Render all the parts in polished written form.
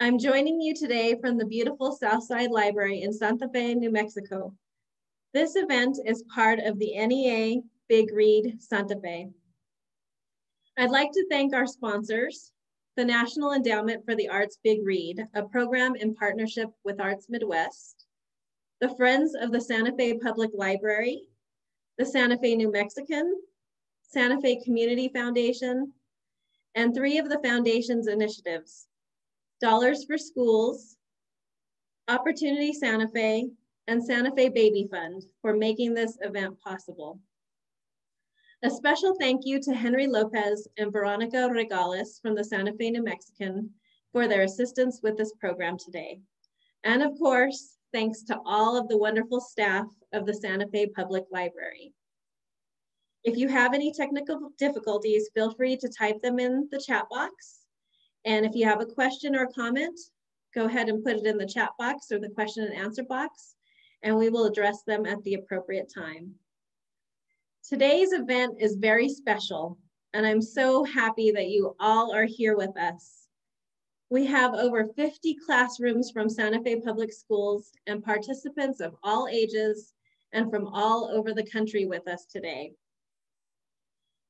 I'm joining you today from the beautiful Southside Library in Santa Fe, New Mexico. This event is part of the NEA Big Read Santa Fe. I'd like to thank our sponsors, the National Endowment for the Arts Big Read, a program in partnership with Arts Midwest, the Friends of the Santa Fe Public Library, the Santa Fe New Mexican, Santa Fe Community Foundation, and three of the foundation's initiatives, Dollars for Schools, Opportunity Santa Fe, and Santa Fe Baby Fund for making this event possible. A special thank you to Henry Lopez and Veronica Regales from the Santa Fe New Mexican for their assistance with this program today. And of course, thanks to all of the wonderful staff of the Santa Fe Public Library. If you have any technical difficulties, feel free to type them in the chat box. And if you have a question or comment, go ahead and put it in the chat box or the question and answer box, and we will address them at the appropriate time. Today's event is very special, and I'm so happy that you all are here with us. We have over 50 classrooms from Santa Fe Public Schools and participants of all ages and from all over the country with us today.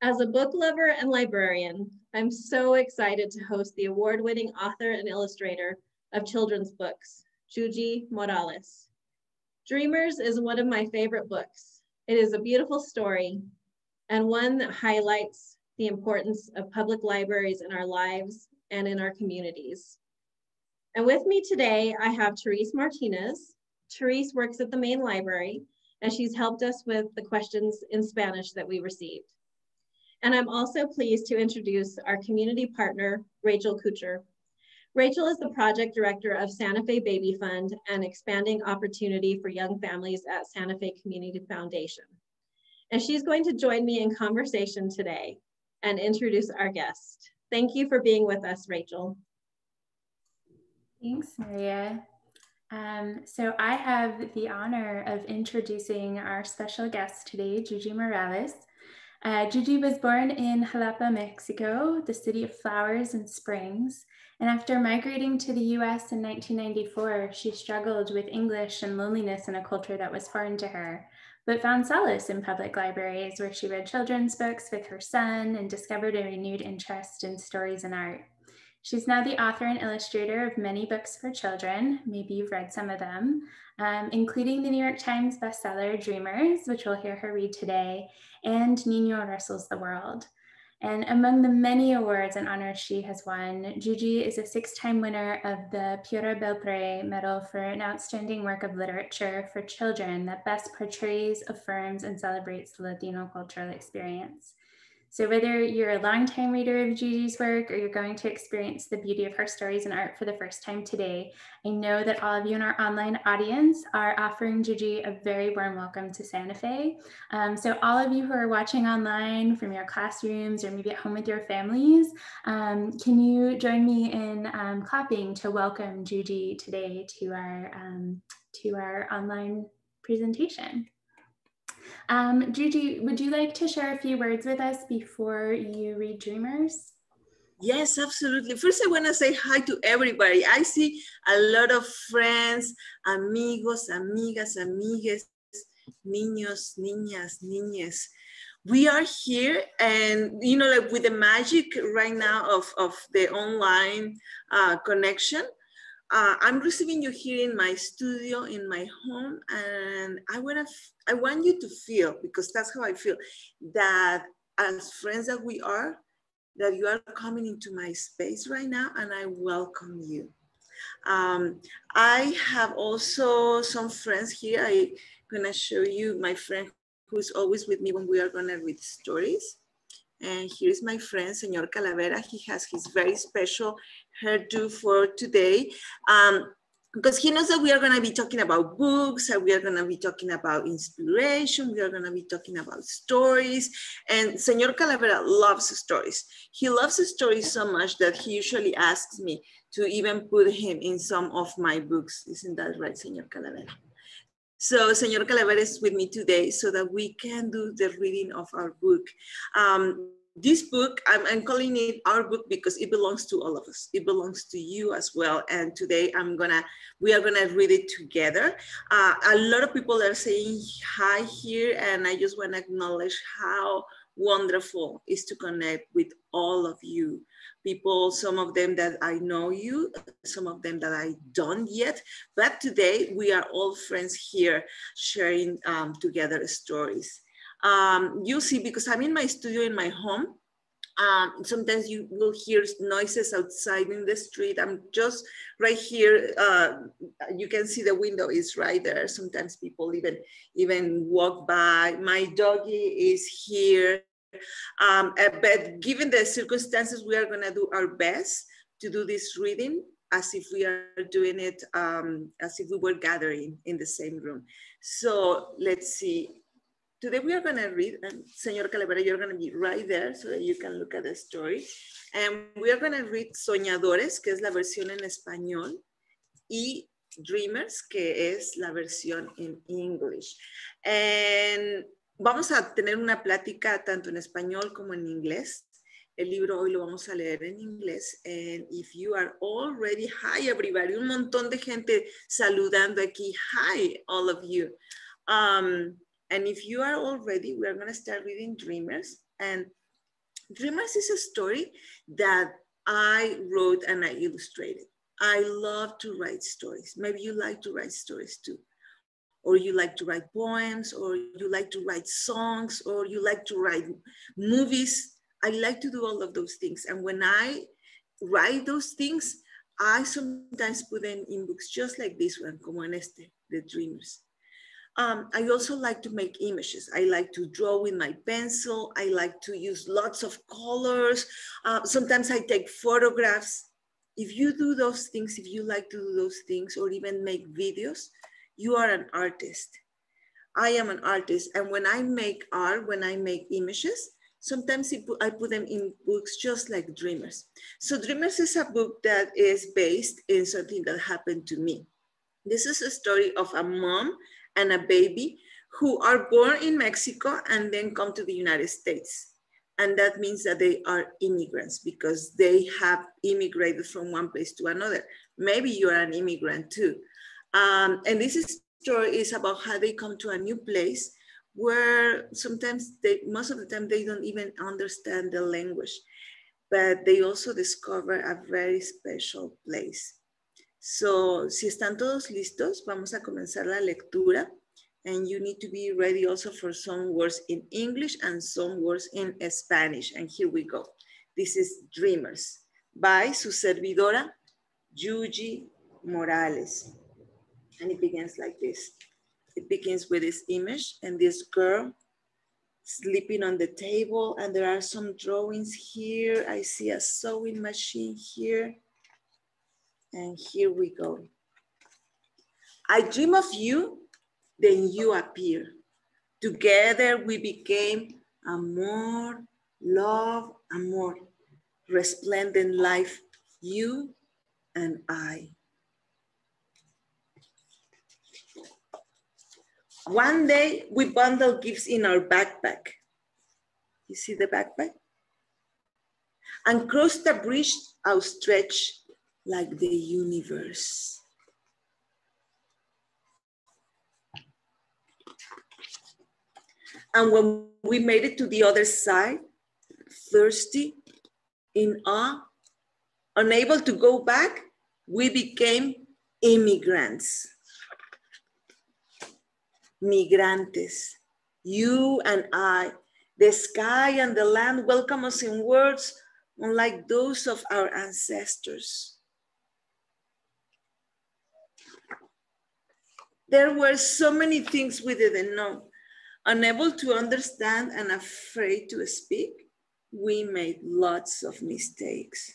As a book lover and librarian, I'm so excited to host the award-winning author and illustrator of children's books, Yuyi Morales. Dreamers is one of my favorite books. It is a beautiful story and one that highlights the importance of public libraries in our lives and in our communities. And with me today, I have Therese Martinez. Therese works at the main library, and she's helped us with the questions in Spanish that we received. And I'm also pleased to introduce our community partner, Rachel Kucher. Rachel is the project director of Santa Fe Baby Fund and Expanding Opportunity for Young Families at Santa Fe Community Foundation. And she's going to join me in conversation today and introduce our guest. Thank you for being with us, Rachel. Thanks, Maria. So I have the honor of introducing our special guest today, Yuyi Morales. Yuyi was born in Xalapa, Mexico, the city of flowers and springs. And after migrating to the US in 1994, she struggled with English and loneliness in a culture that was foreign to her, but found solace in public libraries where she read children's books with her son and discovered a renewed interest in stories and art. She's now the author and illustrator of many books for children, maybe you've read some of them, including the New York Times bestseller Dreamers, which we'll hear her read today, and Niño Wrestles the World. And among the many awards and honors she has won, Yuyi is a 6-time winner of the Pura Belpre Medal for an outstanding work of literature for children that best portrays, affirms, and celebrates the Latino cultural experience. So whether you're a longtime reader of Yuyi's work or you're going to experience the beauty of her stories and art for the first time today, I know that all of you in our online audience are offering Yuyi a very warm welcome to Santa Fe. So all of you who are watching online from your classrooms or maybe at home with your families, can you join me in clapping to welcome Yuyi today to our online presentation? Yuyi, would you like to share a few words with us before you read Dreamers? Yes, absolutely. First, I want to say hi to everybody. I see a lot of friends, amigos, amigas, amigues, niños, niñas, niñes. We are here and, you know, like with the magic right now of the online connection. I'm receiving you here in my studio, in my home, and I want you to feel, because that's how I feel, that as friends that we are, that you are coming into my space right now, and I welcome you. I have also some friends here. I'm gonna show you my friend who's always with me when we are gonna read stories. And here's my friend, Señor Calavera. He has his very special hairdo for today, because he knows that we are going to be talking about books, and we are going to be talking about inspiration, we are going to be talking about stories. And Señor Calavera loves stories. He loves stories so much that he usually asks me to even put him in some of my books. Isn't that right, Señor Calavera? So Señor Calavera is with me today so that we can do the reading of our book. this book, I'm calling it our book because it belongs to all of us. It belongs to you as well. And today we are gonna read it together. A lot of people are saying hi here, and I just wanna acknowledge how wonderful it is to connect with all of you. People, some of them that I know you, some of them that I don't yet, but today we are all friends here sharing together stories. You see, because I'm in my studio in my home, sometimes you will hear noises outside in the street. I'm just right here. You can see the window is right there. Sometimes people even walk by. My doggy is here. But given the circumstances, we are going to do our best to do this reading as if we are doing it, as if we were gathering in the same room. So let's see. Today we are going to read, and Señor Calavera, you're going to be right there so that you can look at the story. And we are going to read Soñadores, que es la versión en español, y Dreamers, que es la versión en English. And vamos a tener una plática tanto en español como en inglés. El libro hoy lo vamos a leer en inglés. And if you are already, hi everybody, un montón de gente saludando aquí. Hi, all of you. And if you are already, we are going to start reading Dreamers. And Dreamers is a story that I wrote and I illustrated. I love to write stories. Maybe you like to write stories too. Or you like to write poems, or you like to write songs, or you like to write movies. I like to do all of those things. And when I write those things, I sometimes put them in books just like this one, como en este, The Dreamers. I also like to make images. I like to draw with my pencil. I like to use lots of colors. Sometimes I take photographs. If you do those things, if you like to do those things, or even make videos, you are an artist. I am an artist. And when I make art, when I make images, sometimes I put them in books just like Dreamers. So Dreamers is a book that is based in something that happened to me. This is a story of a mom and a baby who are born in Mexico and then come to the United States. And that means that they are immigrants because they have immigrated from one place to another. Maybe you are an immigrant too. And this story is about how they come to a new place where sometimes most of the time they don't even understand the language, but they also discover a very special place. So, si están todos listos, vamos a comenzar la lectura. And you need to be ready also for some words in English and some words in Spanish. And here we go. This is Dreamers by su servidora, Yuyi Morales. And it begins like this. It begins with this image and this girl sleeping on the table. And there are some drawings here. I see a sewing machine here. And here we go. I dream of you, then you appear. Together we became amor, love, amor, resplendent life, you and I. One day, we bundle gifts in our backpack. You see the backpack? And cross the bridge outstretched like the universe. And when we made it to the other side, thirsty, in awe, unable to go back, we became immigrants. Migrantes, you and I, the sky and the land welcome us in words unlike those of our ancestors. There were so many things we didn't know. Unable to understand and afraid to speak, we made lots of mistakes.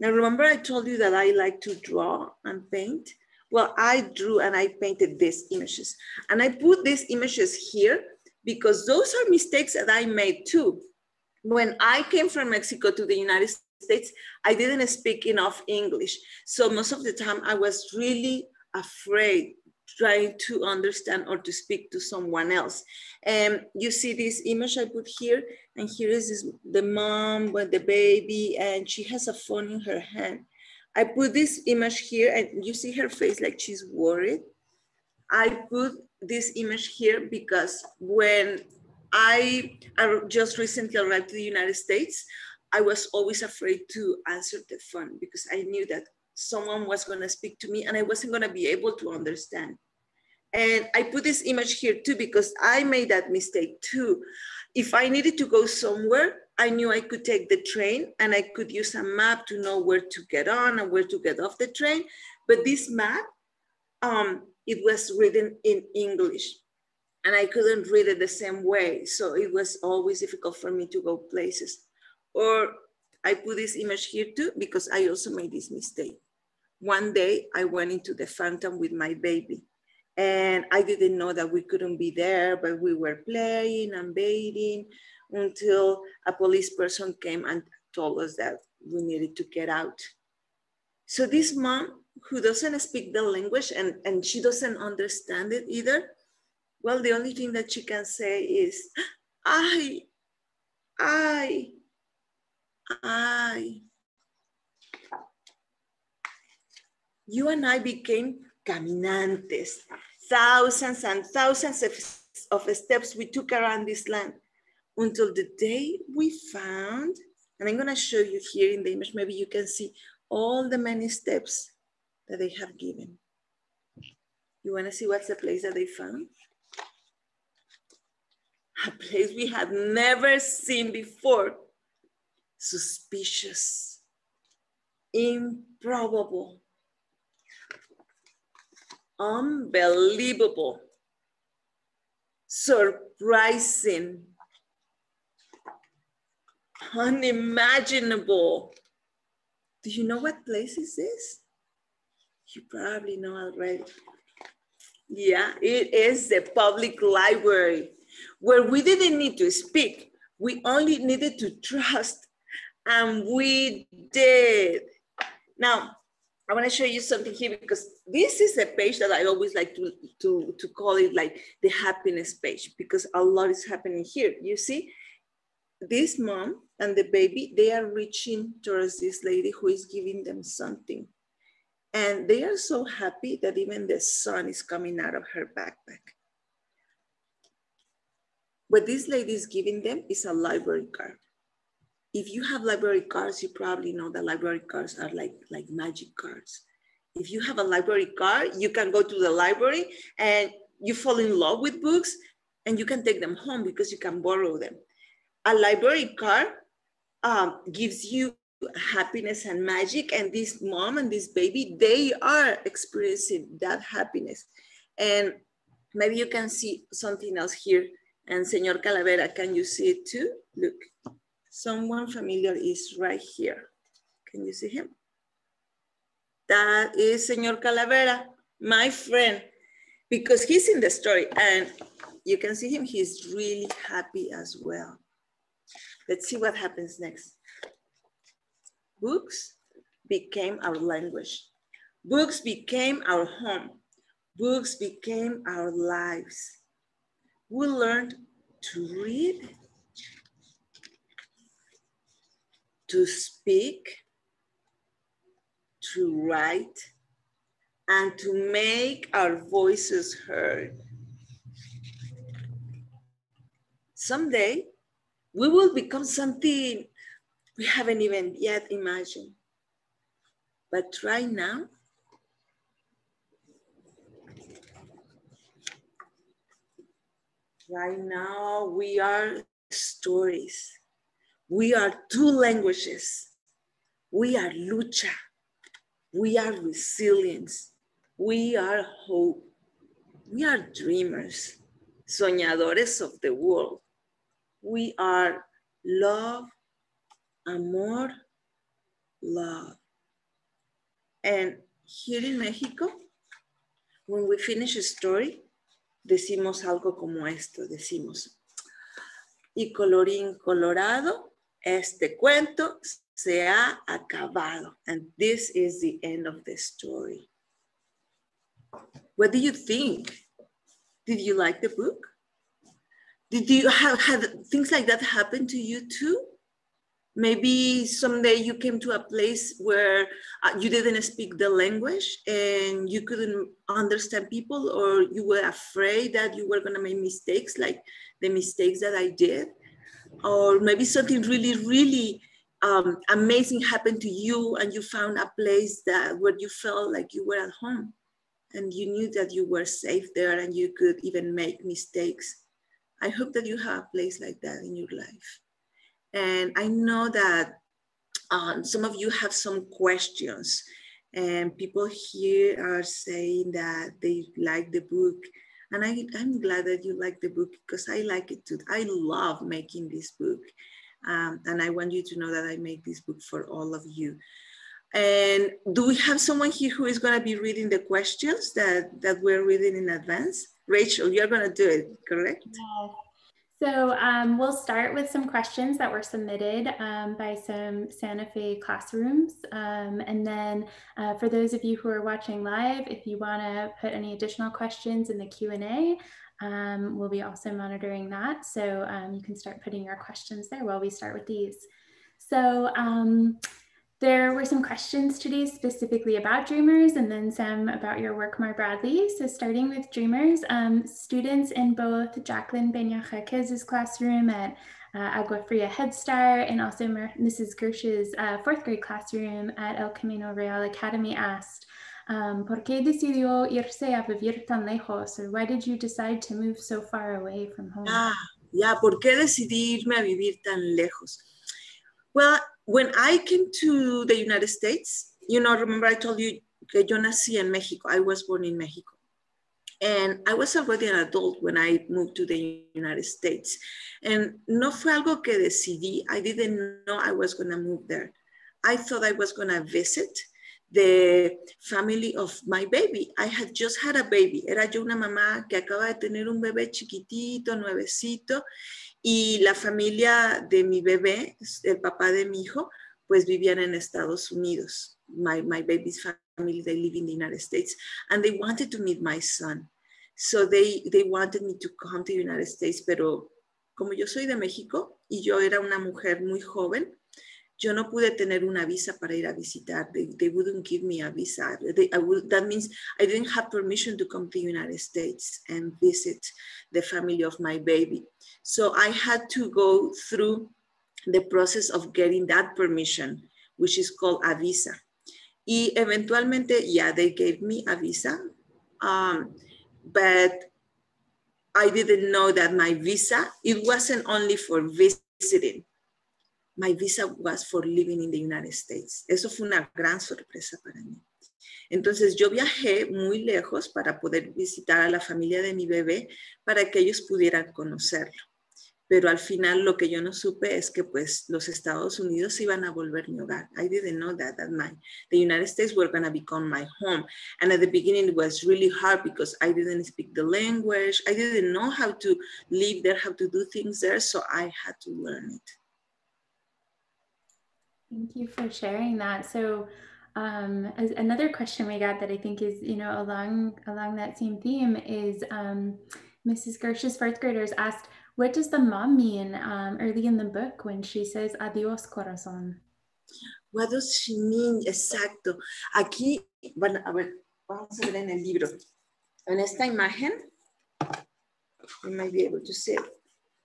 Now remember I told you that I like to draw and paint? Well, I drew and I painted these images. And I put these images here because those are mistakes that I made too. When I came from Mexico to the United States, I didn't speak enough English. So most of the time I was really afraid trying to understand or to speak to someone else. You see this image I put here, and here is this, the mom with the baby, and she has a phone in her hand. I put this image here, and you see her face like she's worried. I put this image here because when I just recently arrived to the United States, I was always afraid to answer the phone because I knew that someone was going to speak to me and I wasn't going to be able to understand. And I put this image here too because I made that mistake too. If I needed to go somewhere, I knew I could take the train and I could use a map to know where to get on and where to get off the train. But this map, it was written in English and I couldn't read it the same way. So it was always difficult for me to go places. Or I put this image here too because I also made this mistake. One day I went into the fountain with my baby and I didn't know that we couldn't be there, but we were playing and bathing until a police person came and told us that we needed to get out. So this mom who doesn't speak the language and she doesn't understand it either, well, the only thing that she can say is, I. You and I became caminantes, thousands and thousands of steps we took around this land until the day we found, and I'm gonna show you here in the image, maybe you can see all the many steps that they have given. You wanna see what's the place that they found? A place we had never seen before. Suspicious, improbable, unbelievable, surprising, unimaginable. Do you know what place is this? You probably know already. Yeah, it is the public library, where we didn't need to speak. We only needed to trust. And we did. Now, I want to show you something here because this is a page that I always like to call it like the happiness page because a lot is happening here. You see, this mom and the baby, they are reaching towards this lady who is giving them something. And they are so happy that even the sun is coming out of her backpack. What this lady is giving them is a library card. If you have library cards, you probably know that library cards are like magic cards. If you have a library card, you can go to the library and you fall in love with books and you can take them home because you can borrow them. A library card gives you happiness and magic, and this mom and this baby, they are experiencing that happiness. And maybe you can see something else here. And Señor Calavera, can you see it too? Look. Someone familiar is right here. Can you see him? That is Señor Calavera, my friend, because he's in the story and you can see him. He's really happy as well. Let's see what happens next. Books became our language. Books became our home. Books became our lives. We learned to read, to speak, to write, and to make our voices heard. Someday, we will become something we haven't even yet imagined. But right now, we are stories. We are two languages. We are lucha. We are resilience. We are hope. We are dreamers, soñadores of the world. We are love, amor, love. And here in Mexico, when we finish a story, decimos algo como esto, decimos, y colorín colorado, este cuento se ha acabado. And this is the end of the story. What do you think? Did you like the book? Did you have things like that happen to you too? Maybe someday you came to a place where you didn't speak the language and you couldn't understand people, or you were afraid that you were gonna make mistakes like the mistakes that I did. Or maybe something really, really amazing happened to you and you found a place that where you felt like you were at home and you knew that you were safe there and you could even make mistakes. I hope that you have a place like that in your life. And I know that some of you have some questions, and people here are saying that they like the book. And I'm glad that you like the book, because I like it too. I love making this book. And I want you to know that I make this book for all of you. And do we have someone here who is gonna be reading the questions that we're reading in advance? Rachel, you're gonna do it, correct? Yeah. So we'll start with some questions that were submitted by some Santa Fe classrooms. And then for those of you who are watching live, if you wanna put any additional questions in the Q&A, we'll be also monitoring that. So you can start putting your questions there while we start with these. So there were some questions today specifically about Dreamers, and then some about your work more broadly. So starting with Dreamers, students in both Jacqueline Peña-Jaquez's classroom at Agua Fria Headstart and also Mrs. Gersh's fourth grade classroom at El Camino Real Academy asked, ¿Por qué decidió irse a vivir tan lejos? Or why did you decide to move so far away from home? ¿Por qué decidí irme a vivir tan lejos? Well, when I came to the United States, you know, remember I told you que yo nací en Mexico. I was born in Mexico. And I was already an adult when I moved to the United States. And no fue algo que decidí. I didn't know I was going to move there. I thought I was going to visit the family of my baby. I had just had a baby. Era yo una mamá que acaba de tener un bebé chiquitito, nuevecito, y la familia de mi bebé, el papá de mi hijo, pues vivían en Estados Unidos. My baby's family, they live in the United States, and they wanted to meet my son. So they wanted me to come to the United States, pero como yo soy de México y yo era una mujer muy joven, yo no pude tener una visa para ir a visitar. They wouldn't give me a visa. That means I didn't have permission to come to the United States and visit the family of my baby. So I had to go through the process of getting that permission, which is called a visa. Y eventualmente, yeah, they gave me a visa, but I didn't know that my visa, it wasn't only for visiting. My visa was for living in the United States. Eso fue una gran sorpresa para mí. Entonces yo viajé muy lejos para poder visitar a la familia de mi bebé para que ellos pudieran conocerlo. Pero al final lo que yo no supe es que pues los Estados Unidos se iban a volver mi hogar. I didn't know that the United States were gonna become my home. And at the beginning it was really hard because I didn't speak the language. I didn't know how to live there, how to do things there. So I had to learn it. Thank you for sharing that. So as another question we got that I think is, you know, along that same theme is Mrs. Gersh's fourth graders asked, what does the mom mean early in the book when she says, adios corazón? What does she mean? Exacto. Aquí, bueno, a ver, vamos a ver en el libro. En esta imagen, you might be able to see it.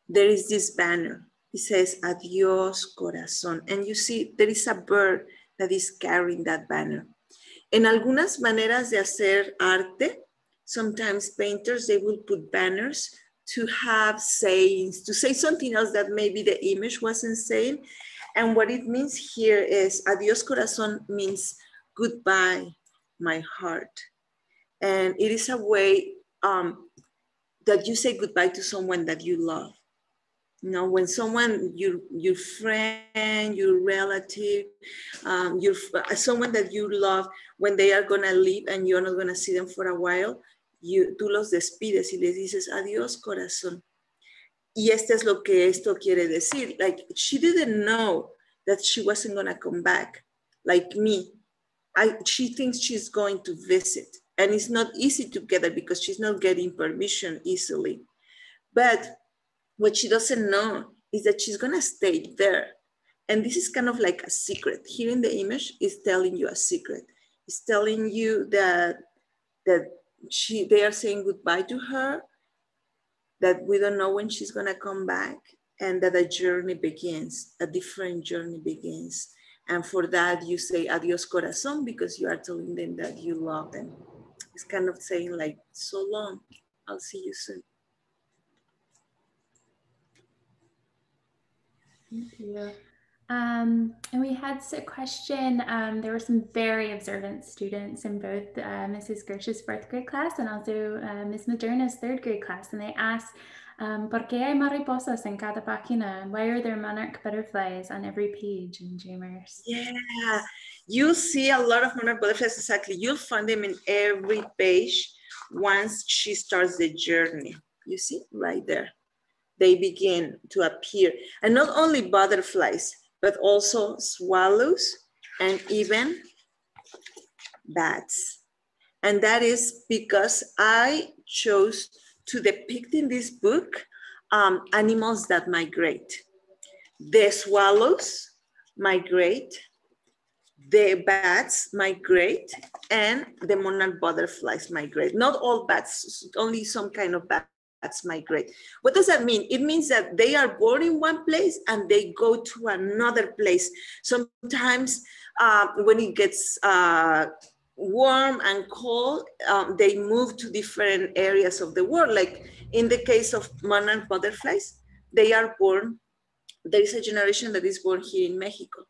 There is this banner. It says, adiós, corazón. And you see, there is a bird that is carrying that banner. En algunas maneras de hacer arte, sometimes painters, they will put banners to have sayings, to say something else that maybe the image wasn't saying. And what it means here is, adiós, corazón means goodbye, my heart. And it is a way that you say goodbye to someone that you love. You know, when someone, your friend, your relative, someone that you love, when they are gonna leave and you're not gonna see them for a while, tú los despides y les dices, adiós, corazón. Y esto es lo que esto quiere decir. Like, she didn't know that she wasn't gonna come back, like me. She thinks she's going to visit. And it's not easy to get that because she's not getting permission easily. But what she doesn't know is that she's gonna stay there. And this is kind of like a secret. Here in the image is telling you a secret. It's telling you that, they are saying goodbye to her, that we don't know when she's gonna come back, and that a journey begins, a different journey begins. And for that, you say adios corazón, because you are telling them that you love them. It's kind of saying like, so long, I'll see you soon. Thank you. And we had a question, there were some very observant students in both Mrs. Gersh's fourth grade class and also Ms. Moderna's third grade class. And they asked, ¿Por qué hay mariposas en cada página? Why are there monarch butterflies on every page in Dreamers? Yeah, you'll see a lot of monarch butterflies, exactly. You'll find them in every page once she starts the journey. You see, right there. They begin to appear. And not only butterflies, but also swallows and even bats. And that is because I chose to depict in this book animals that migrate. The swallows migrate, the bats migrate, and the monarch butterflies migrate. Not all bats, only some kind of bats migrate. What does that mean? It means that they are born in one place and they go to another place. Sometimes when it gets warm and cold, they move to different areas of the world. Like in the case of monarch butterflies, they are born, there is a generation that is born here in Mexico.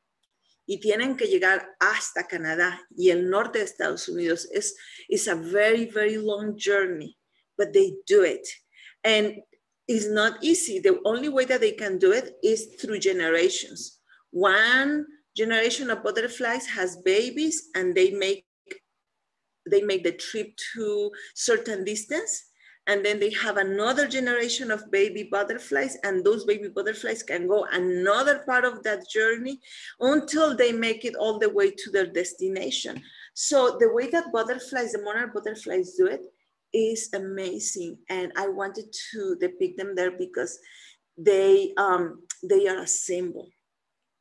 Y tienen que llegar hasta Canadá y el norte de Estados Unidos. It's a very, very long journey, but they do it. And it's not easy. The only way that they can do it is through generations. One generation of butterflies has babies and they make the trip to certain distance, and then they have another generation of baby butterflies, and those baby butterflies can go another part of that journey until they make it all the way to their destination. So the way that butterflies, the monarch butterflies do it is amazing. And I wanted to depict them there because they are a symbol.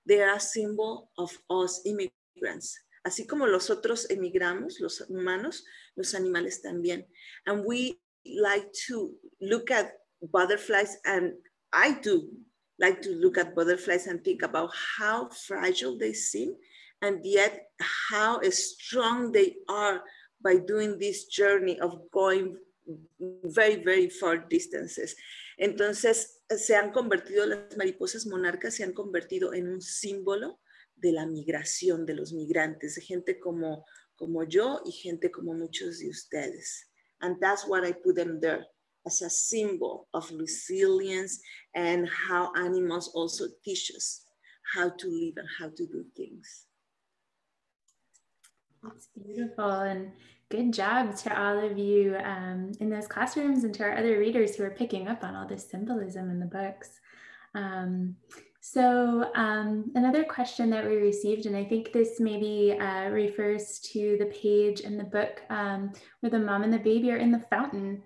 They are a symbol of us immigrants. Así como los otros emigramos, los humanos, los animales también. And we like to look at butterflies, and I do like to look at butterflies and think about how fragile they seem and yet how strong they are by doing this journey of going very, very far distances. Entonces, se han convertido, las mariposas monarcas se han convertido en un símbolo de la migración, de los migrantes, de gente como yo y gente como muchos de ustedes. And that's what I put them there, as a symbol of resilience and how animals also teach us how to live and how to do things. That's beautiful, and good job to all of you in those classrooms and to our other readers who are picking up on all this symbolism in the books. So another question that we received, and I think this maybe refers to the page in the book where the mom and the baby are in the fountain,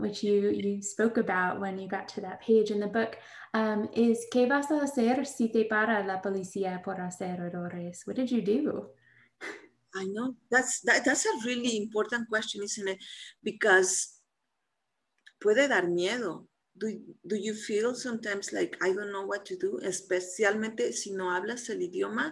which you spoke about when you got to that page in the book, is ¿Qué vas a hacer si te para la policía por hacer errores? What did you do? I know, that's a really important question, isn't it? Because puede dar miedo. Do you feel sometimes like, I don't know what to do, especialmente si no hablas el idioma?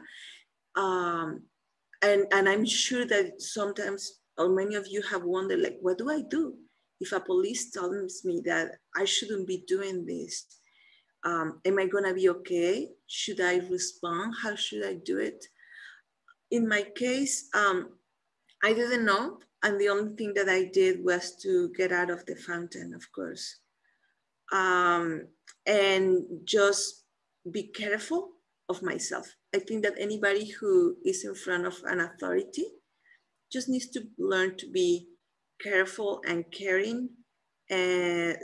And I'm sure that sometimes, or many of you have wondered, like, what do I do if a police tells me that I shouldn't be doing this? Am I gonna be okay? Should I respond? How should I do it? In my case, I didn't know. And the only thing that I did was to get out of the fountain, of course. And just be careful of myself. I think that anybody who is in front of an authority just needs to learn to be careful and caring, and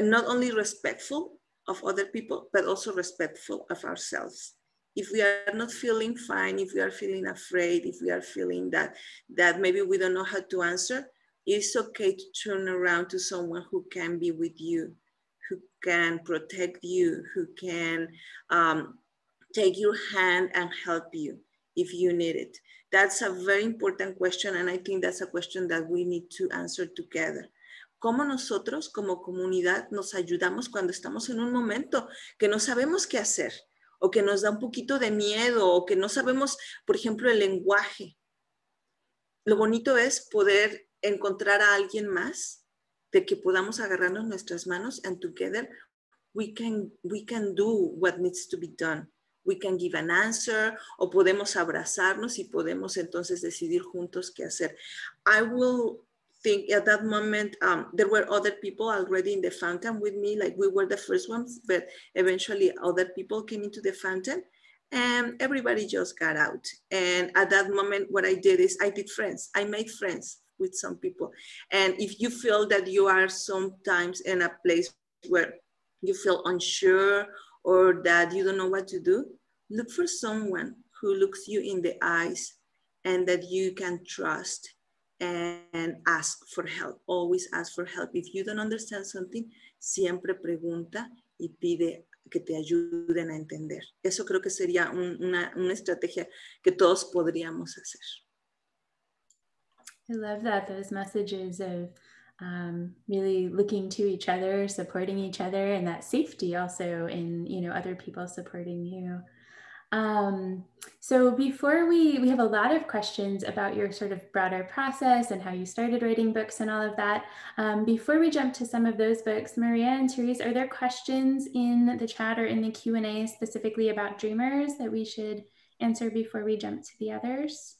not only respectful of other people, but also respectful of ourselves. if we are not feeling fine, if we are feeling afraid, if we are feeling that maybe we don't know how to answer, it's okay to turn around to someone who can be with you, who can protect you, who can take your hand and help you if you need it. That's a very important question, and I think that's a question that we need to answer together. ¿Cómo nosotros como comunidad nos ayudamos cuando estamos en un momento que no sabemos qué hacer, o que nos da un poquito de miedo, o que no sabemos, por ejemplo, el lenguaje? Lo bonito es poder encontrar a alguien más de que podamos agarrarnos nuestras manos, and together we can do what needs to be done. We can give an answer, o podemos abrazarnos y podemos entonces decidir juntos qué hacer. I will think at that moment, there were other people already in the fountain with me, like we were the first ones, but eventually other people came into the fountain and everybody just got out. And at that moment, what I did is I did friends. I made friends with some people. And if you feel that you are sometimes in a place where you feel unsure or that you don't know what to do, look for someone who looks you in the eyes and that you can trust, and ask for help. Always ask for help. If you don't understand something, siempre pregunta y pide que te ayuden a entender. Eso creo que sería una estrategia que todos podríamos hacer. I love that, those messages of really looking to each other, supporting each other, and that safety also in, you know, other people supporting you. So before we have a lot of questions about your sort of broader process and how you started writing books and all of that. Before we jump to some of those books, Maria and Therese, are there questions in the chat or in the Q&A specifically about Dreamers that we should answer before we jump to the others?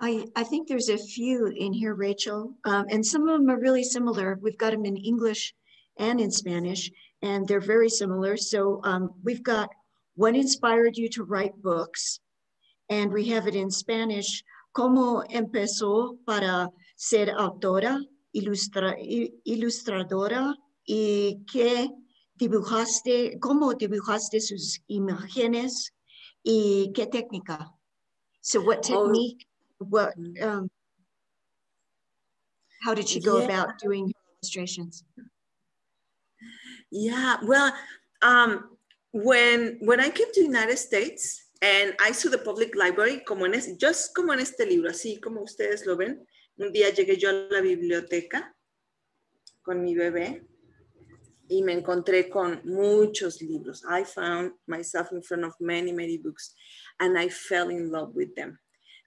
I think there's a few in here, Rachel, and some of them are really similar. We've got them in English and in Spanish, and they're very similar. So we've got, what inspired you to write books? And we have it in Spanish, ¿Cómo empezó para ser autora, ilustradora, y qué dibujaste, cómo dibujaste sus imágenes, y qué técnica? So what technique, what, how did she go about doing her illustrations? Yeah, well, when I came to the United States and I saw the public library, como en este, just como en este libro, así como ustedes lo ven, un día llegué yo a la biblioteca con mi bebé y me encontré con muchos libros. I found myself in front of many, many books, and I fell in love with them.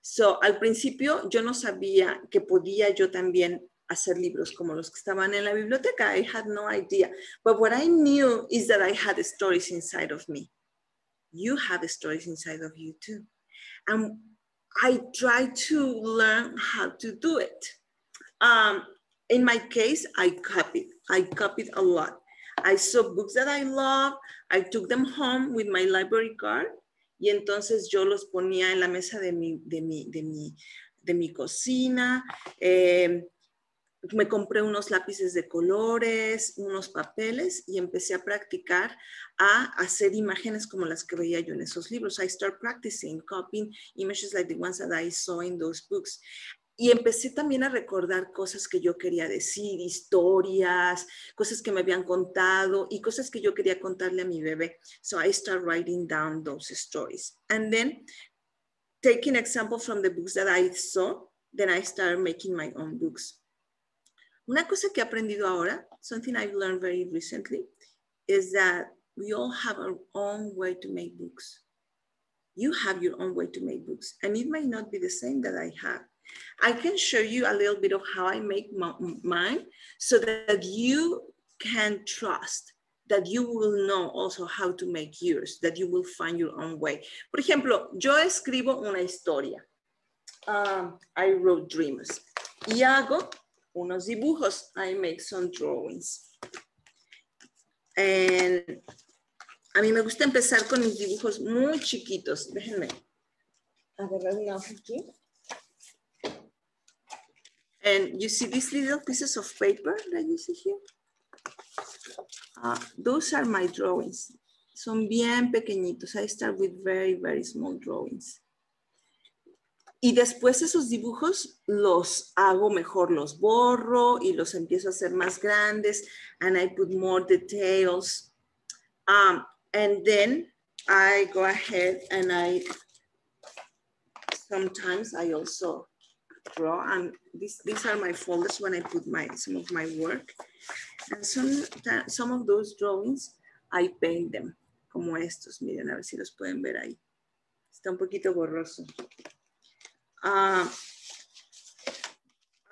So, al principio yo no sabía que podía yo también hacer libros como los que estaban en la biblioteca. I had no idea. But what I knew is that I had stories inside of me. You have stories inside of you too. And I tried to learn how to do it. In my case, I copied a lot. I saw books that I loved. I took them home with my library card. Y entonces yo los ponía en la mesa de mi cocina. Me compré unos lápices de colores, unos papeles, y empecé a practicar a hacer imágenes como las que veía yo en esos libros. I started practicing, copying images like the ones that I saw in those books. Y empecé también a recordar cosas que yo quería decir, historias, cosas que me habían contado y cosas que yo quería contarle a mi bebé. So I started writing down those stories. And then, taking example from the books that I saw, then I started making my own books. Una cosa que he aprendido ahora, something I've learned very recently, is that we all have our own way to make books. You have your own way to make books, and it might not be the same that I have. I can show you a little bit of how I make mine so that you can trust that you will know also how to make yours, that you will find your own way. Por ejemplo, yo escribo una historia. I wrote Dreamers. Y hago unos dibujos. I make some drawings. And a mí me gusta empezar con mis dibujos muy chiquitos. Déjenme agarrar una hoja aquí. And you see these little pieces of paper that you see here? Those are my drawings. Son bien pequeñitos. I start with very, very small drawings. Y después esos dibujos los hago mejor, los borro y los empiezo a hacer más grandes. And I put more details. And then I go ahead and sometimes I also draw. And these are my folders when I put some of my work. And some of those drawings, I paint them, como estos. Miren, a ver si los pueden ver ahí. Está un poquito borroso.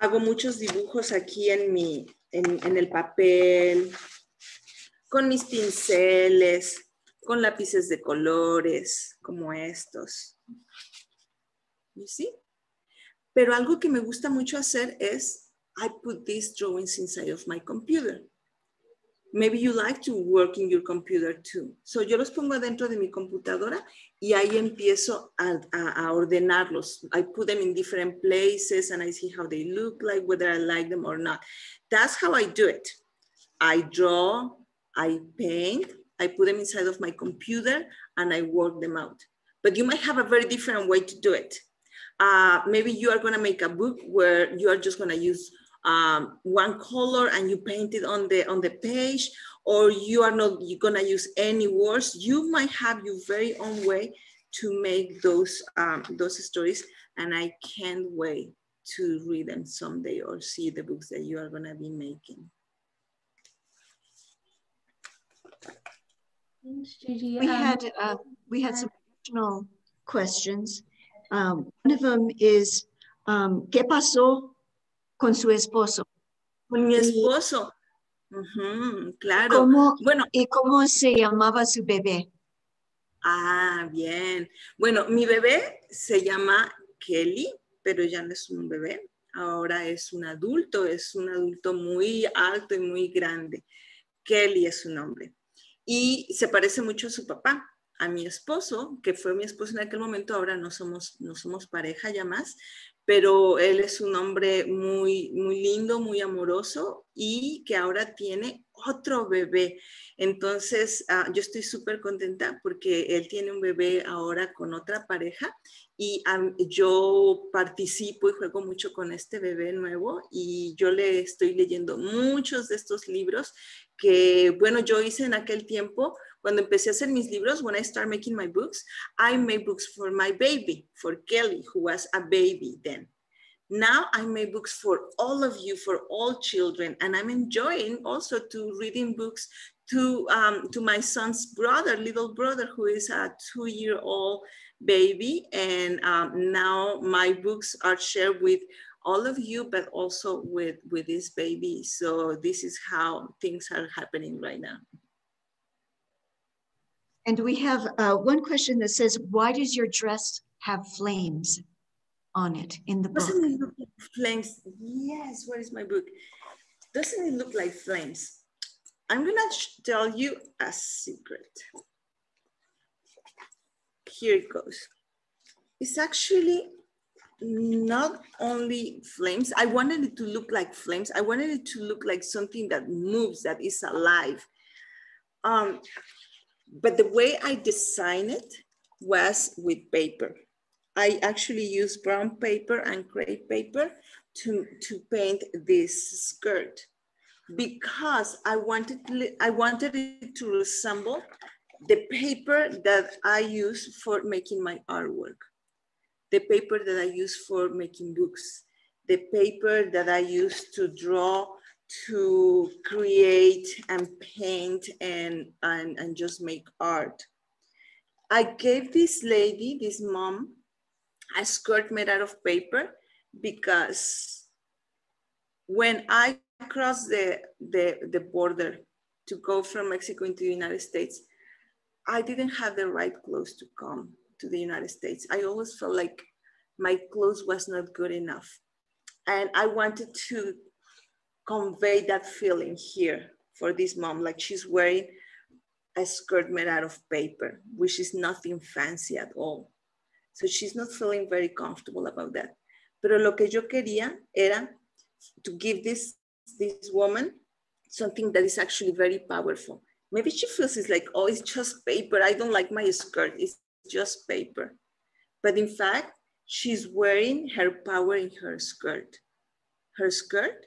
Hago muchos dibujos aquí en el papel, con mis pinceles, con lápices de colores, como estos. ¿Sí? Pero algo que me gusta mucho hacer es, I put these drawings inside of my computer. Maybe you like to work in your computer too. So yo los pongo adentro de mi computadora y ahí empiezo a ordenarlos. I put them in different places and I see how they look like, whether I like them or not. That's how I do it. I draw, I paint, I put them inside of my computer and I work them out. But you might have a very different way to do it. Maybe you are gonna make a book where you are just gonna use one color and you paint it on the page, or you are not gonna use any words. You might have your very own way to make those stories, and I can't wait to read them someday or see the books that you are gonna be making. We had some additional questions. One of them is, ¿qué pasó con su esposo? Con mi esposo. Claro. ¿Y cómo se llamaba su bebé? Ah, bien. Bueno, mi bebé se llama Kelly, pero ya no es un bebé. Ahora es un adulto muy alto y muy grande. Kelly es su nombre. Y se parece mucho a su papá, a mi esposo, que fue mi esposo en aquel momento. Ahora no somos pareja ya más. Pero él es un hombre muy, muy lindo, muy amoroso y que ahora tiene otro bebé. Entonces, yo estoy súper contenta porque él tiene un bebé ahora con otra pareja y yo participo y juego mucho con este bebé nuevo y yo le estoy leyendo muchos de estos libros que, bueno, yo hice en aquel tiempo. Cuando empecé a hacer mis libros, when I started making my books, I made books for my baby, for Kelly, who was a baby then. Now I make books for all of you, for all children, and I'm enjoying also to reading books to my son's brother, little brother, who is a 2-year-old baby, and now my books are shared with all of you, but also with this baby. So this is how things are happening right now. And we have one question that says, why does your dress have flames on it in the book? Doesn't it look like flames? Yes, where is my book? Doesn't it look like flames? I'm gonna tell you a secret. Here it goes. It's actually not only flames. I wanted it to look like flames. I wanted it to look like something that moves, that is alive. But the way I designed it was with paper. I actually used brown paper and crepe paper to paint this skirt because I wanted it to resemble the paper that I use for making my artwork, the paper that I use for making books, the paper that I use to draw, to create and paint and just make art. I gave this lady, this mom, a skirt made out of paper because when I crossed the border to go from Mexico into the United States, I didn't have the right clothes to come to the United States. I always felt like my clothes was not good enough. And I wanted to convey that feeling here for this mom, like she's wearing a skirt made out of paper, which is nothing fancy at all. So she's not feeling very comfortable about that. Pero lo que yo quería era to give this woman something that is actually very powerful, Maybe she feels it's like, oh, it's just paper. I don't like my skirt, it's just paper. But in fact, she's wearing her power in her skirt. Her skirt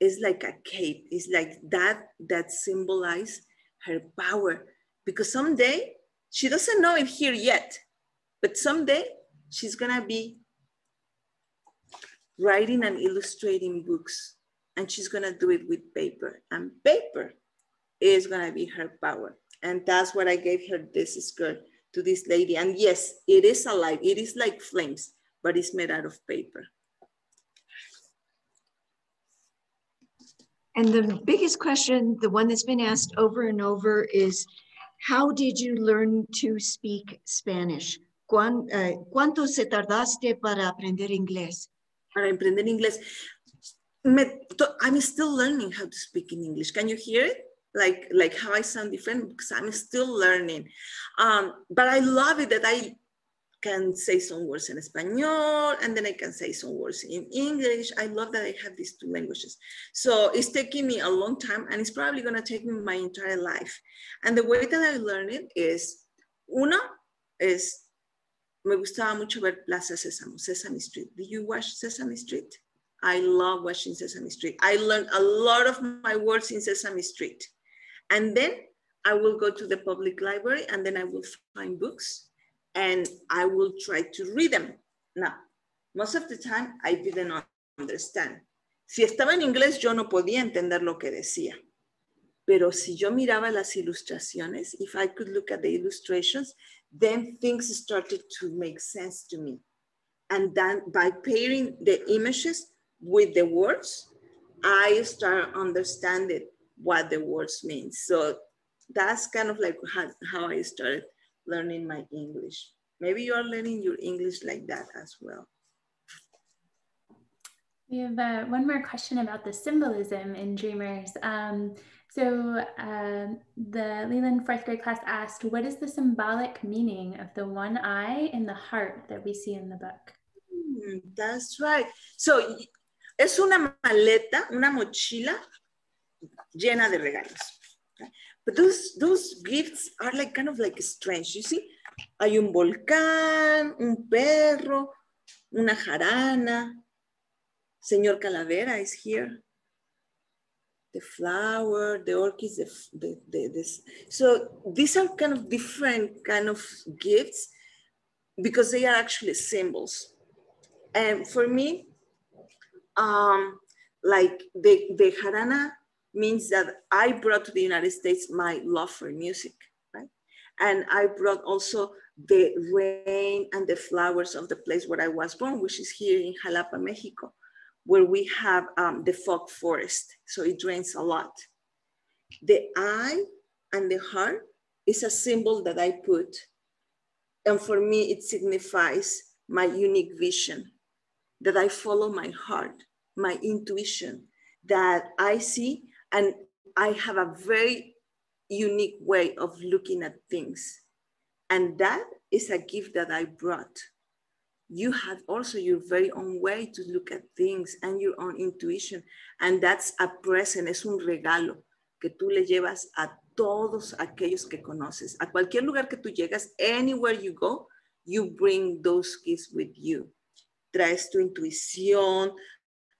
is like a cape. It's like that symbolizes her power. Because someday, she doesn't know it here yet, but someday she's gonna be writing and illustrating books, and she's gonna do it with paper, and paper is gonna be her power. And that's what I gave her, this skirt, to this lady. And yes, it is alive, it is like flames, but it's made out of paper. And the biggest question, the one that's been asked over and over, is how did you learn to speak Spanish? ¿Cuánto se tardaste para aprender inglés? Para aprender inglés. I'm still learning how to speak in English. Can you hear it? Like how I sound different, because I'm still learning. But I love it that I can say some words in Espanol, and then I can say some words in English. I love that I have these two languages. So it's taking me a long time, and it's probably gonna take me my entire life. And the way that I learn it is, uno es, me gustaba mucho ver Plaza Sesamo, Sesame Street. Do you watch Sesame Street? I love watching Sesame Street. I learned a lot of my words in Sesame Street. And then I will go to the public library, and then I will find books, and I will try to read them. Now, most of the time, I didn't understand. Si estaba en inglés, yo no podía entender lo que decía. Pero si yo miraba las ilustraciones, if I could look at the illustrations, then things started to make sense to me. And then by pairing the images with the words, I start understanding what the words mean. So that's kind of like how I started learning my English. Maybe you are learning your English like that as well. We have one more question about the symbolism in Dreamers. The Leland fourth grade class asked, what is the symbolic meaning of the one eye and the heart that we see in the book? That's right. So, es una maleta, una mochila llena de regalos. But those gifts are like kind of like strange, you see? Hay un volcán, un perro, una jarana. Señor Calavera is here. The flower, the orchids, this. So these are kind of different kind of gifts because they are actually symbols. And for me, like the jarana means that I brought to the United States my love for music, right? And I brought also the rain and the flowers of the place where I was born, which is here in Xalapa, Mexico, where we have the fog forest. So it rains a lot. The eye and the heart is a symbol that I put. And for me, it signifies my unique vision, that I follow my heart, my intuition, that I see, and I have a very unique way of looking at things. And that is a gift that I brought. You have also your very own way to look at things and your own intuition. And that's a present, es un regalo que tú le llevas a todos aquellos que conoces. A cualquier lugar que tú llegas, anywhere you go, you bring those gifts with you. Traes tu intuición,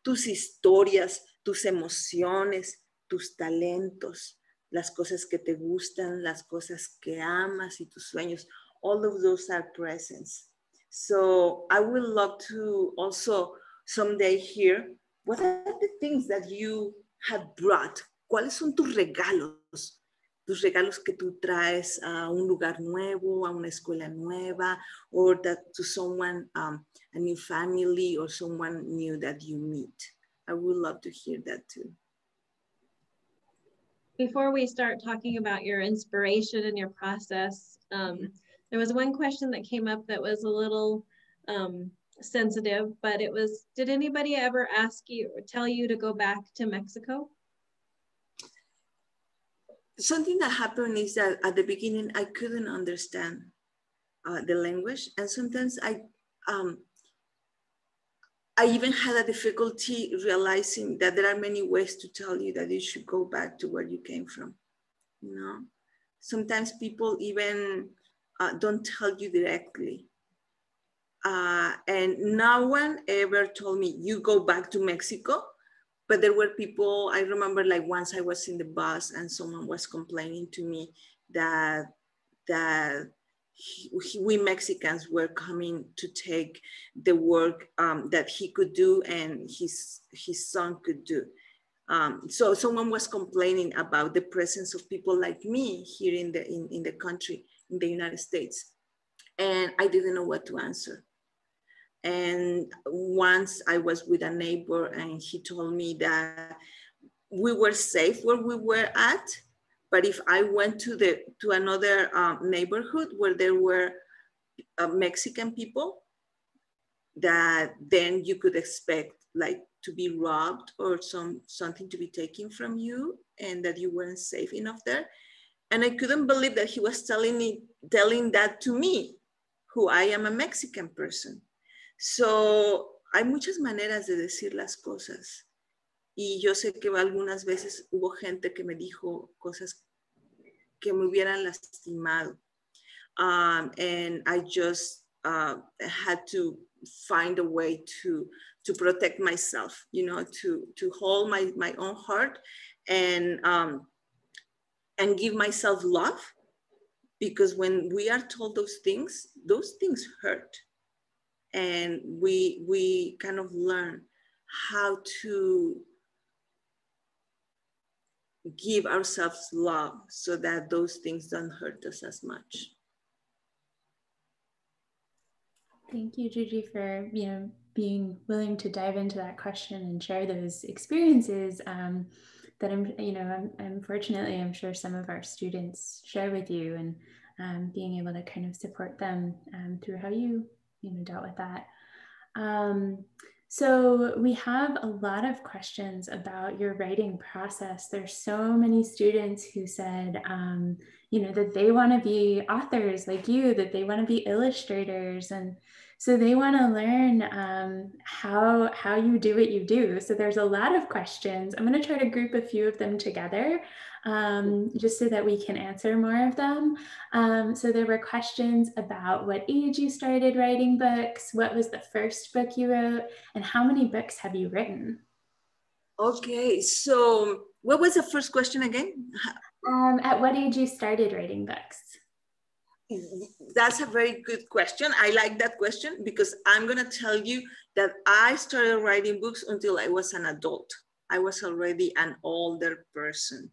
tus historias, tus emociones, tus talentos, las cosas que te gustan, las cosas que amas y tus sueños. All of those are presents. So I would love to also someday hear, what are the things that you have brought? ¿Cuáles son tus regalos? Tus regalos que tú traes a un lugar nuevo, a una escuela nueva, or that to someone, a new family, or someone new that you meet. I would love to hear that too. Before we start talking about your inspiration and your process, there was one question that came up that was a little sensitive, but it was, did anybody ever ask you or tell you to go back to Mexico? Something that happened is that at the beginning, I couldn't understand the language. And sometimes I even had a difficulty realizing that there are many ways to tell you that you should go back to where you came from, you know? sometimes people even don't tell you directly. And no one ever told me, you go back to Mexico. But there were people, I remember like once I was in the bus and someone was complaining to me that, we Mexicans were coming to take the work that he could do and his son could do. So someone was complaining about the presence of people like me here in the country, in the United States. And I didn't know what to answer. And once I was with a neighbor and he told me that we were safe where we were at, but if I went to the another neighborhood where there were Mexican people, that then you could expect like to be robbed or something to be taken from you and that you weren't safe enough there. And I couldn't believe that he was telling that to me, who I am a Mexican person. So hay muchas maneras de decir las cosas. Y yo sé que algunas veces hubo gente que me dijo cosas que me hubieran lastimado. And I just had to find a way to protect myself, you know, to hold my own heart and give myself love. Because when we are told those things hurt. And we kind of learn how to give ourselves love so that those things don't hurt us as much. Thank you, Gigi, for being willing to dive into that question and share those experiences that unfortunately I'm sure some of our students share with you, and being able to kind of support them through how you dealt with that. So we have a lot of questions about your writing process. There's so many students who said, that they want to be authors like you, that they want to be illustrators. And so they want to learn how you do what you do. So there's a lot of questions. I'm going to try to group a few of them together just so that we can answer more of them. So there were questions about what age you started writing books, what was the first book you wrote, and how many books have you written? Okay, so what was the first question again? At what age you started writing books? That's a very good question. I like that question because I'm going to tell you that I started writing books until I was an adult. I was already an older person.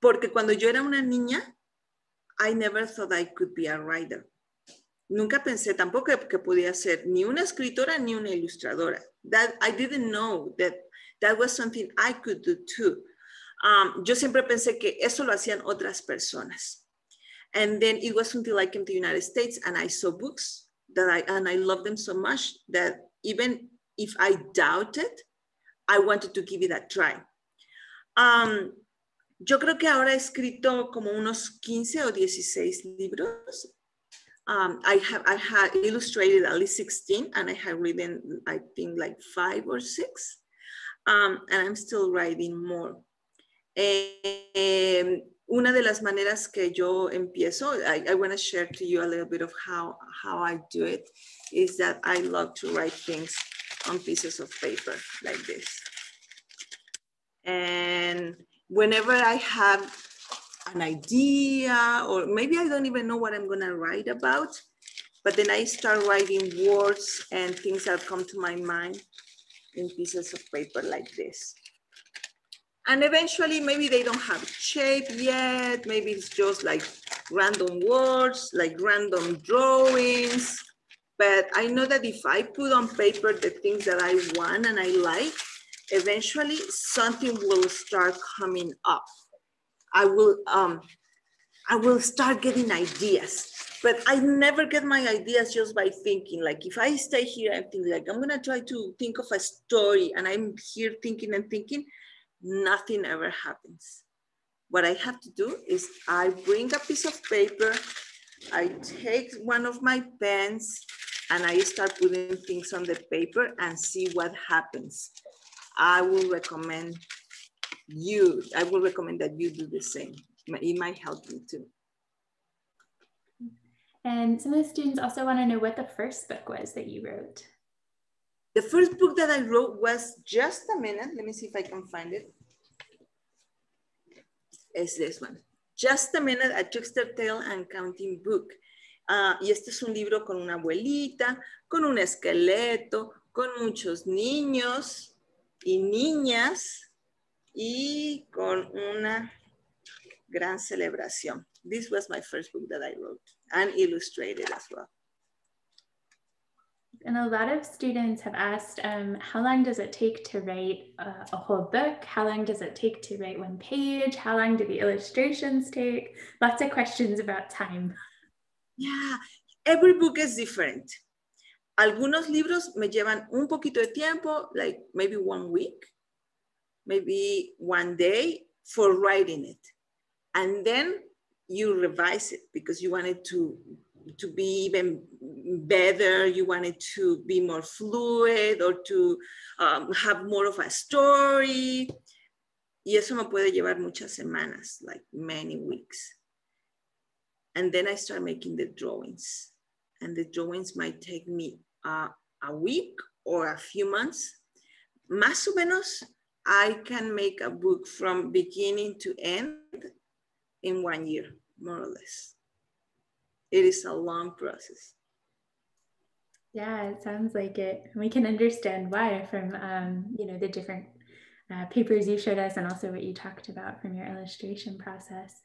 Porque cuando yo era una niña, I never thought I could be a writer. Nunca pensé tampoco que podía ser ni una escritora ni una ilustradora. That I didn't know that was something I could do too. Yo siempre pensé que eso lo hacían otras personas. And then it was until I came to the United States and I saw books that I loved them so much that even if I doubted, I wanted to give it a try. Yo creo que ahora he escrito como unos 15 o 16 libros. I had illustrated at least 16 and I have written, I think like 5 or 6. And I'm still writing more. Una de las maneras que yo empiezo, I want to share to you a little bit of how I do it, is that I love to write things on pieces of paper like this. And whenever I have an idea, or maybe I don't even know what I'm going to write about, but then I start writing words and things that come to my mind in pieces of paper like this. And eventually, maybe they don't have shape yet. Maybe it's just like random words, like random drawings. But I know that if I put on paper the things that I want and I like, eventually something will start coming up. I will start getting ideas. But I never get my ideas just by thinking. Like if I stay here and think like, I'm gonna try to think of a story and I'm here thinking and thinking, nothing ever happens. What I have to do is I bring a piece of paper, I take one of my pens, and I start putting things on the paper and see what happens. I will recommend that you do the same. it might help them too. And some of the students also want to know what the first book was that you wrote. The first book that I wrote was Just a Minute. Let me see if I can find it. It's this one. Just a Minute, a Trickster Tale and Counting Book. Y este es un libro con una abuelita, con un esqueleto, con muchos niños y niñas y con una gran celebración. This was my first book that I wrote and illustrated as well. And a lot of students have asked, how long does it take to write a whole book? How long does it take to write one page? How long do the illustrations take? Lots of questions about time. Yeah, every book is different. Algunos libros me llevan un poquito de tiempo, like maybe 1 week, maybe 1 day for writing it. And then you revise it because you want it to be even better, you want it to be more fluid or to have more of a story. Y eso me puede llevar muchas semanas, like many weeks. And then I start making the drawings. And the drawings might take me a week or a few months. Más o menos, I can make a book from beginning to end in 1 year, more or less. It is a long process. Yeah, it sounds like it. We can understand why from you know, the different papers you showed us and also what you talked about from your illustration process.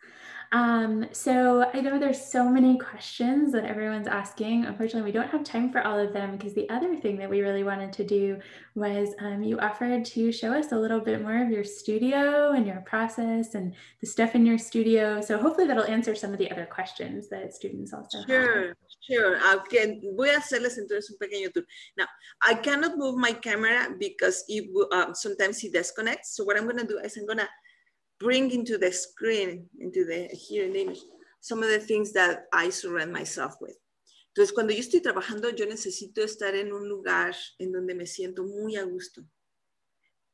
So I know there's so many questions that everyone's asking. Unfortunately, we don't have time for all of them because the other thing that we really wanted to do was you offered to show us a little bit more of your studio and your process and the stuff in your studio. So hopefully that'll answer some of the other questions that students also have. Sure, sure. Okay. Voy a hacerles entonces un pequeño tour. Now, I cannot move my camera because it, sometimes it does connect. So what I'm going to do is I'm going to bring into the screen, into the here in the image, some of the things that I surround myself with. Entonces, cuando yo estoy trabajando, yo necesito estar en un lugar en donde me siento muy a gusto.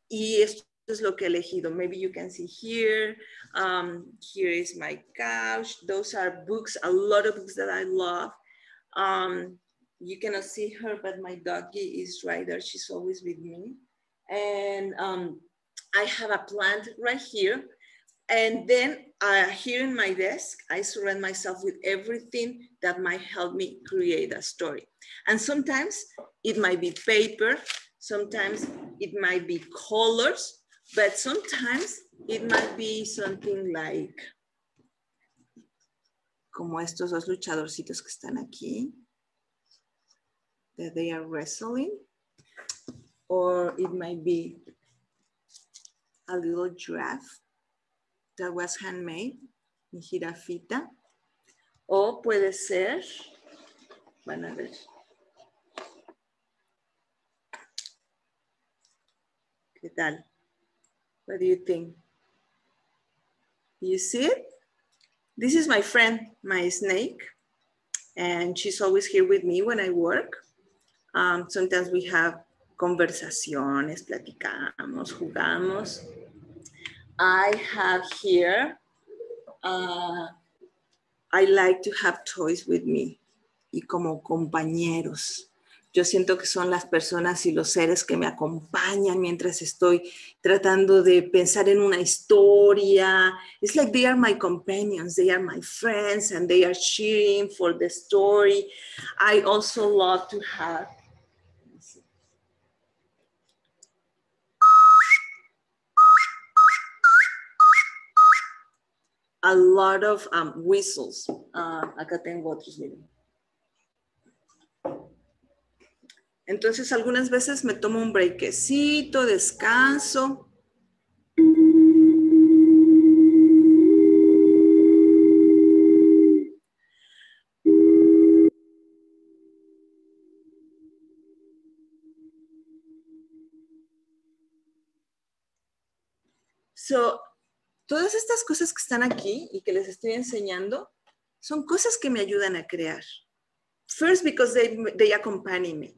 Y esto es lo que he elegido. Maybe you can see here. Here is my couch. Those are books, a lot of books that I love. You cannot see her, but my doggie is right there. She's always with me. And I have a plant right here. And then here in my desk, I surround myself with everything that might help me create a story. And sometimes it might be paper, sometimes it might be colors, but sometimes it might be something like, como estos dos luchadorcitos que están aquí, that they are wrestling. Or it might be a little giraffe that was handmade, mi jirafita. O puede ser, van a ver. ¿Qué tal? What do you think? You see it? This is my friend, my snake, and she's always here with me when I work. Sometimes we have conversaciones, platicamos, jugamos. I have here, I like to have toys with me y como compañeros. Yo siento que son las personas y los seres que me acompañan mientras estoy tratando de pensar en una historia. It's like they are my companions, they are my friends, and they are cheering for the story. I also love to have a lot of whistles. Acá tengo otros, miren. Entonces, algunas veces me tomo un brequecito, descanso. So, todas estas cosas que están aquí y que les estoy enseñando son cosas que me ayudan a crear. First, because they accompany me.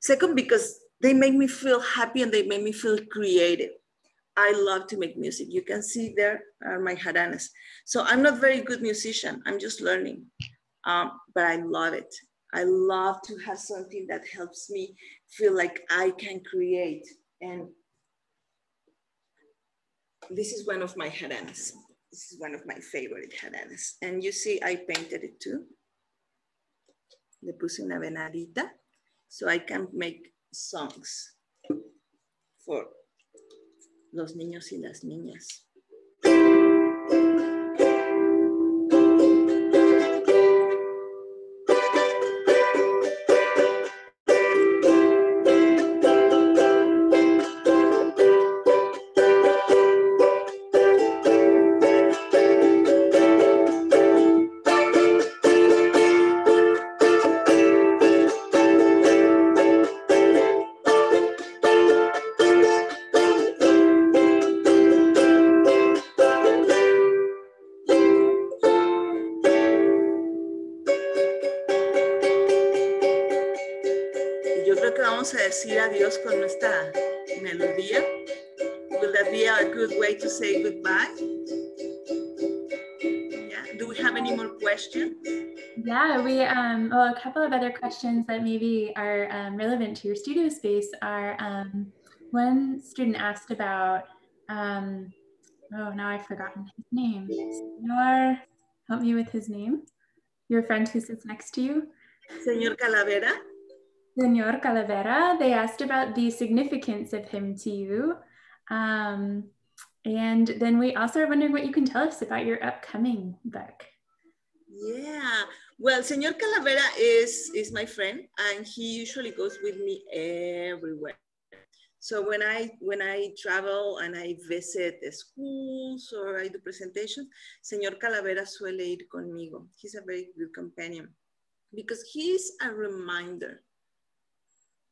Second, because they make me feel happy and they make me feel creative. I love to make music. You can see there are my jaranas. So I'm not very good musician. I'm just learning, but I love it. I love to have something that helps me feel like I can create. And this is one of my jaranas. This is one of my favorite jaranas. And you see, I painted it too. Le puse una avenadita. So I can make songs for los niños y las niñas. Decir adiós con nuestra melodía. Will that be a good way to say goodbye? Yeah. Do we have any more questions? Yeah, we well, a couple of other questions that maybe are relevant to your studio space are one student asked about oh, now I've forgotten his name. Señor, help me with his name. Your friend who sits next to you. Señor Calavera. Señor Calavera, they asked about the significance of him to you. And then we also are wondering what you can tell us about your upcoming book. Yeah, well, Señor Calavera is my friend, and he usually goes with me everywhere. So when I travel and I visit schools or I do presentations, Señor Calavera suele ir conmigo. He's a very good companion because he's a reminder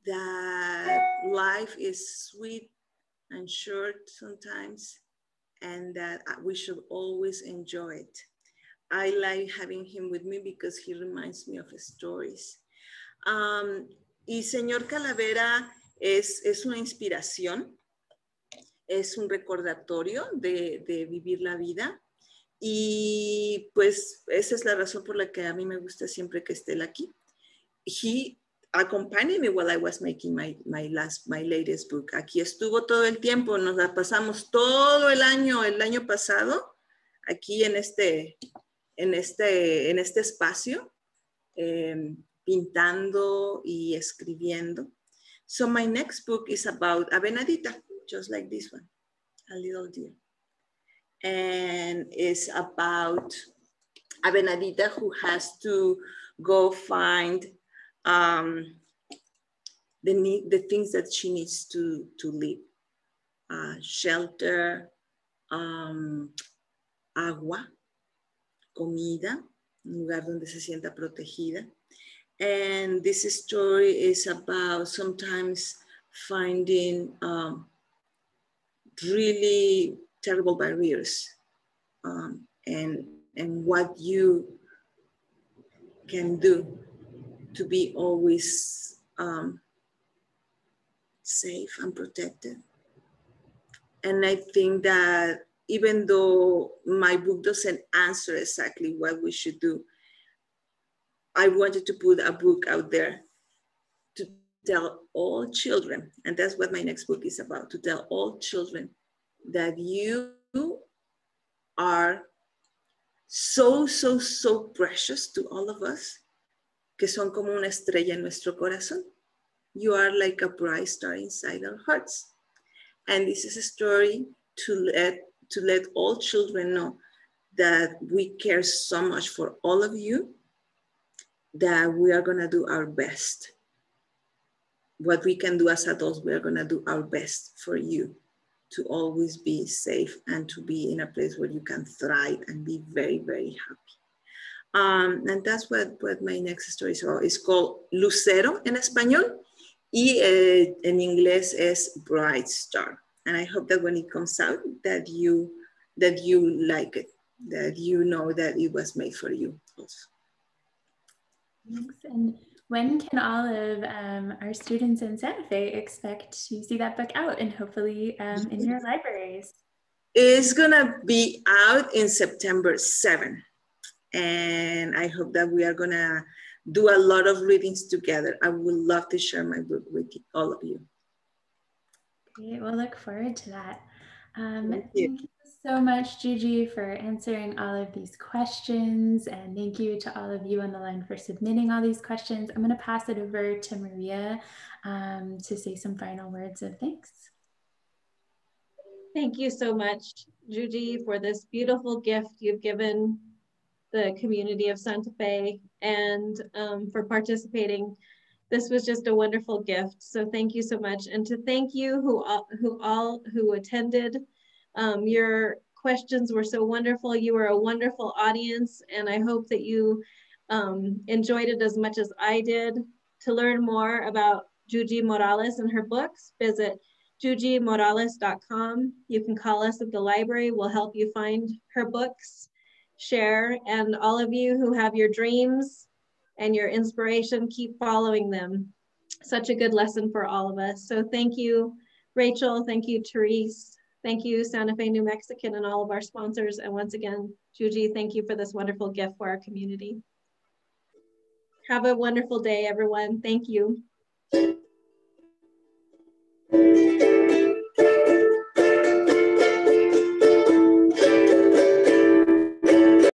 that life is sweet and short sometimes, and that we should always enjoy it. I like having him with me because he reminds me of stories. Y Señor Calavera es una inspiración, es un recordatorio de vivir la vida, y pues esa es la razón por la que a mí me gusta siempre que esté él aquí. He accompanied me while I was making my latest book. Aquí estuvo todo el tiempo, nos la pasamos todo el año pasado, aquí en este espacio, pintando y escribiendo. So my next book is about Avenadita, just like this one, a little deer. And it's about Avenadita who has to go find the things that she needs to live, shelter, agua, comida, un lugar donde se sienta protegida. And this story is about sometimes finding really terrible barriers and what you can do to be always safe and protected. And I think that even though my book doesn't answer exactly what we should do, I wanted to put a book out there to tell all children, and that's what my next book is about, to tell all children that you are so, so, so precious to all of us. Que son como una estrella en nuestro corazón. You are like a bright star inside our hearts. And this is a story to let all children know that we care so much for all of you, that we are gonna do our best. What we can do as adults, we are gonna do our best for you to always be safe and to be in a place where you can thrive and be very, very happy. And that's what my next story is about. It's called Lucero en español, y en inglés es Bright Star. And I hope that when it comes out, that you like it, that you know that it was made for you also. Thanks. And When can all of our students in Santa Fe expect to see that book out and hopefully in your libraries? It's gonna be out in September 7th. And I hope that we are gonna do a lot of readings together. I would love to share my book with all of you. Great, we'll look forward to that. Thank you so much, Gigi, for answering all of these questions, and thank you to all of you on the line for submitting all these questions. I'm going to pass it over to Maria to say some final words of thanks. Thank you so much, Gigi, for this beautiful gift you've given the community of Santa Fe, and for participating. This was just a wonderful gift, so thank you so much. And to thank you who attended. Your questions were so wonderful. You were a wonderful audience, and I hope that you enjoyed it as much as I did. To learn more about Yuyi Morales and her books, visit yuyimorales.com. You can call us at the library. We'll help you find her books, share, and all of you who have your dreams and your inspiration, keep following them. Such a good lesson for all of us. So thank you, Rachel. Thank you, Therese. Thank you, Santa Fe New Mexican, and all of our sponsors. And once again, Yuyi, thank you for this wonderful gift for our community. Have a wonderful day, everyone. Thank you.